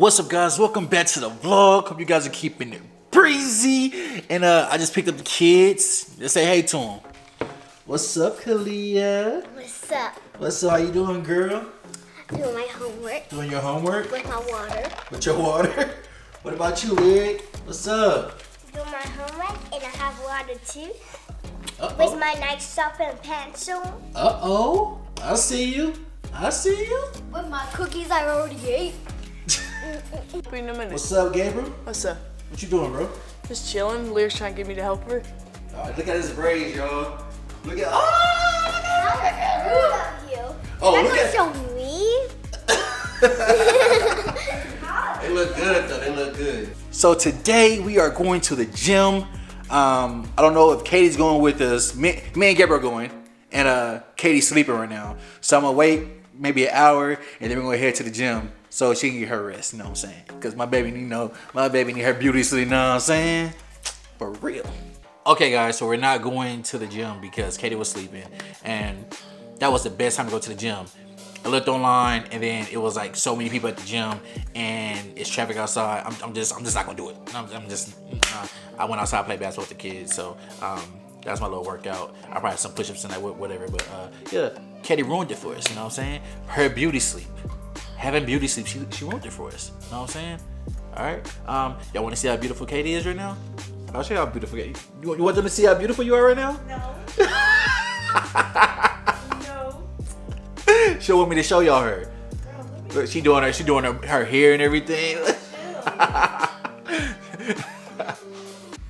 What's up, guys? Welcome back to the vlog. Hope you guys are keeping it breezy. And I just picked up the kids. Let's say hey to them. What's up, Kalia? What's up? What's up? How you doing, girl? Doing my homework. Doing your homework? With my water. With your water? What about you, Ed? What's up? Doing my homework and I have water too. Uh-oh. With my nice soap and pencil. Uh-oh. I see you. I see you. With my cookies I already ate. In a minute. What's up, Gabriel? What's up? What you doing, bro? Just chilling. Lear's trying to get me to help her. All right, look at his braids, y'all. Look at. Oh, look at you. Oh, look at show me. They look good, though. They look good. So today we are going to the gym. I don't know if Katie's going with us. Me and Gabriel are going, and Katie's sleeping right now. So I'm gonna wait maybe an hour, and then we're gonna head to the gym. So she can get her rest, you know what I'm saying? Because my baby, you know, my baby need her beauty sleep, you know what I'm saying? For real. Okay, guys, so we're not going to the gym because Katie was sleeping, and that was the best time to go to the gym. I looked online, and then it was like so many people at the gym, and it's traffic outside. I'm just not gonna do it. I went outside, played basketball with the kids, so that's my little workout. I probably have some push-ups and that, whatever. But yeah, Katie ruined it for us, you know what I'm saying? Her beauty sleep. Having beauty sleep, she ruined it for us. You know what I'm saying? All right. Y'all want to see how beautiful Katie is right now? I'll show you how beautiful Katie. You want them to see how beautiful you are right now? No. No. She want me to show y'all her. Girl, look, she doing her hair and everything.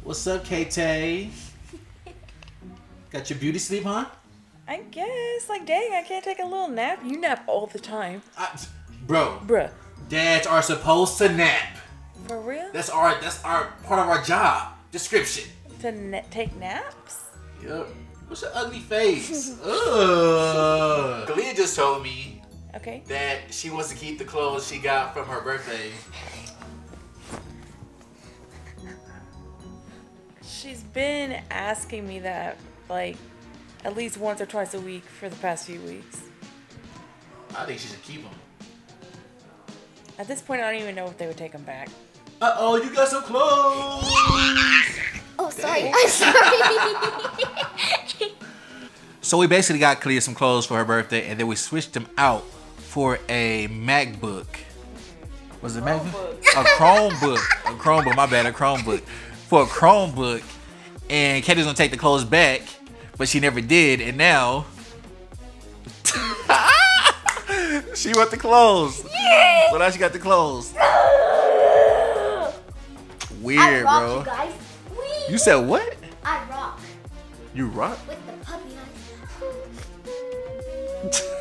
What's up, Katie? Got your beauty sleep, huh? I guess. Like, dang, I can't take a little nap. You nap all the time. Bruh. Dads are supposed to nap. For real? That's our part of our job description. To take naps? Yep. What's your ugly face? Ugh. Kalia just told me. Okay. That she wants to keep the clothes she got from her birthday. She's been asking me that, like, at least once or twice a week for the past few weeks. I think she should keep them. At this point, I don't even know if they would take them back. Uh-oh, you got some clothes! Yeah. Oh, sorry. Dang. I'm sorry. So we basically got Kalia some clothes for her birthday, and then we switched them out for a MacBook. Was it MacBook? A Chromebook. A Chromebook, my bad, a Chromebook. For a Chromebook, and Katie's gonna take the clothes back, but she never did, and now... She wants the clothes. Yeah. So now she got the clothes. Weird, I rock, bro. You guys. Wee. You said what? I rock. You rock? With the puppy eyes.